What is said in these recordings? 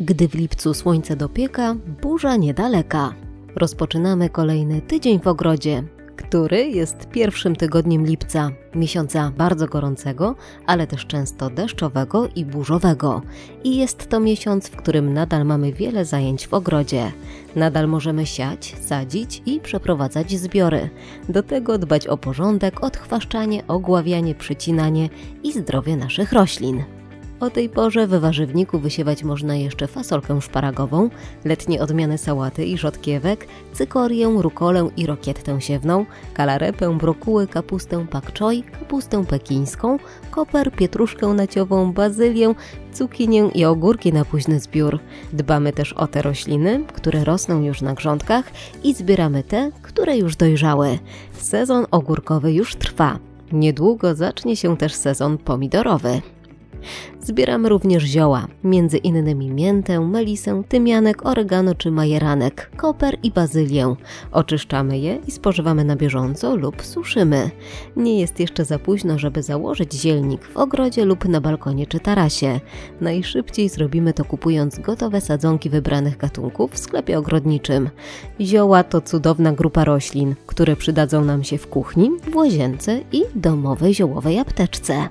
Gdy w lipcu słońce dopieka, burza niedaleka. Rozpoczynamy kolejny tydzień w ogrodzie, który jest pierwszym tygodniem lipca, miesiąca bardzo gorącego, ale też często deszczowego i burzowego. I jest to miesiąc, w którym nadal mamy wiele zajęć w ogrodzie. Nadal możemy siać, sadzić i przeprowadzać zbiory. Do tego dbać o porządek, odchwaszczanie, ogławianie, przycinanie i zdrowie naszych roślin. O tej porze w warzywniku wysiewać można jeszcze fasolkę szparagową, letnie odmiany sałaty i rzodkiewek, cykorię, rukolę i rokietę siewną, kalarepę, brokuły, kapustę pak choi, kapustę pekińską, koper, pietruszkę naciową, bazylię, cukinię i ogórki na późny zbiór. Dbamy też o te rośliny, które rosną już na grządkach i zbieramy te, które już dojrzały. Sezon ogórkowy już trwa. Niedługo zacznie się też sezon pomidorowy. Zbieramy również zioła, między innymi miętę, melisę, tymianek, oregano czy majeranek, koper i bazylię. Oczyszczamy je i spożywamy na bieżąco lub suszymy. Nie jest jeszcze za późno, żeby założyć zielnik w ogrodzie lub na balkonie czy tarasie. Najszybciej zrobimy to kupując gotowe sadzonki wybranych gatunków w sklepie ogrodniczym. Zioła to cudowna grupa roślin, które przydadzą nam się w kuchni, w łazience i domowej ziołowej apteczce.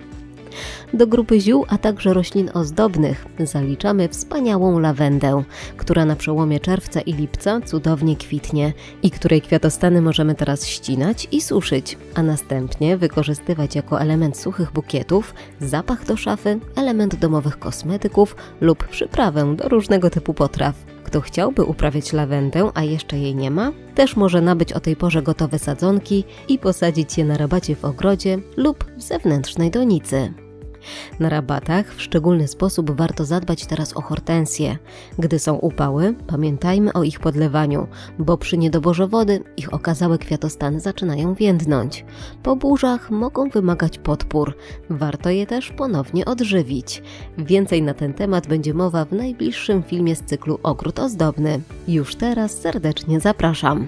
Do grupy ziół, a także roślin ozdobnych zaliczamy wspaniałą lawendę, która na przełomie czerwca i lipca cudownie kwitnie i której kwiatostany możemy teraz ścinać i suszyć, a następnie wykorzystywać jako element suchych bukietów, zapach do szafy, element domowych kosmetyków lub przyprawę do różnego typu potraw. Kto chciałby uprawiać lawendę, a jeszcze jej nie ma, też może nabyć o tej porze gotowe sadzonki i posadzić je na rabacie w ogrodzie lub w zewnętrznej donicy. Na rabatach w szczególny sposób warto zadbać teraz o hortensje. Gdy są upały, pamiętajmy o ich podlewaniu, bo przy niedoborze wody ich okazałe kwiatostany zaczynają więdnąć. Po burzach mogą wymagać podpór. Warto je też ponownie odżywić. Więcej na ten temat będzie mowa w najbliższym filmie z cyklu Ogród Ozdobny. Już teraz serdecznie zapraszam.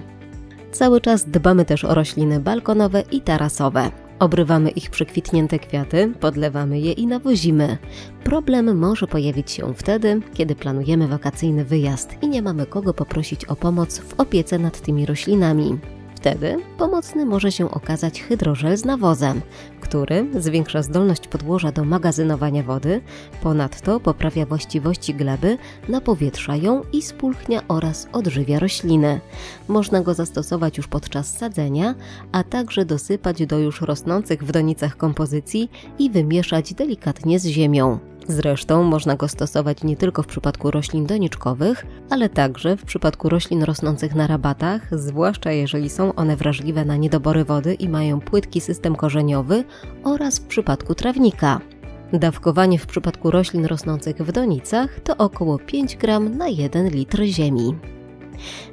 Cały czas dbamy też o rośliny balkonowe i tarasowe. Obrywamy ich przykwitnięte kwiaty, podlewamy je i nawozimy. Problem może pojawić się wtedy, kiedy planujemy wakacyjny wyjazd i nie mamy kogo poprosić o pomoc w opiece nad tymi roślinami. Wtedy pomocny może się okazać hydrożel z nawozem, który zwiększa zdolność podłoża do magazynowania wody, ponadto poprawia właściwości gleby, napowietrza ją i spulchnia oraz odżywia rośliny. Można go zastosować już podczas sadzenia, a także dosypać do już rosnących w donicach kompozycji i wymieszać delikatnie z ziemią. Zresztą można go stosować nie tylko w przypadku roślin doniczkowych, ale także w przypadku roślin rosnących na rabatach, zwłaszcza jeżeli są one wrażliwe na niedobory wody i mają płytki system korzeniowy oraz w przypadku trawnika. Dawkowanie w przypadku roślin rosnących w donicach to około 5 g na 1 litr ziemi.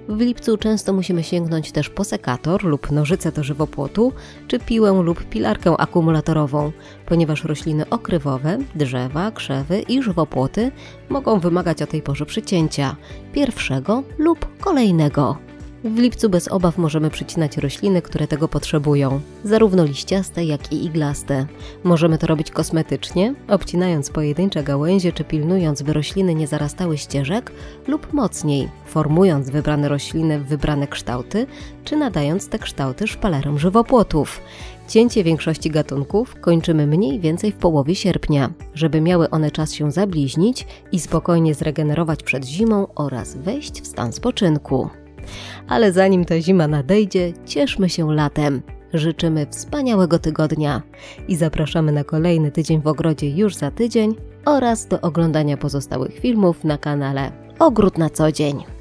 W lipcu często musimy sięgnąć też po sekator lub nożyce do żywopłotu, czy piłę lub pilarkę akumulatorową, ponieważ rośliny okrywowe, drzewa, krzewy i żywopłoty mogą wymagać o tej porze przycięcia pierwszego lub kolejnego. W lipcu bez obaw możemy przycinać rośliny, które tego potrzebują, zarówno liściaste, jak i iglaste. Możemy to robić kosmetycznie, obcinając pojedyncze gałęzie czy pilnując, by rośliny nie zarastały ścieżek lub mocniej, formując wybrane rośliny w wybrane kształty, czy nadając te kształty szpalerem żywopłotów. Cięcie większości gatunków kończymy mniej więcej w połowie sierpnia, żeby miały one czas się zabliźnić i spokojnie zregenerować przed zimą oraz wejść w stan spoczynku. Ale zanim ta zima nadejdzie, cieszmy się latem. Życzymy wspaniałego tygodnia i zapraszamy na kolejny tydzień w ogrodzie już za tydzień oraz do oglądania pozostałych filmów na kanale Ogród na co dzień.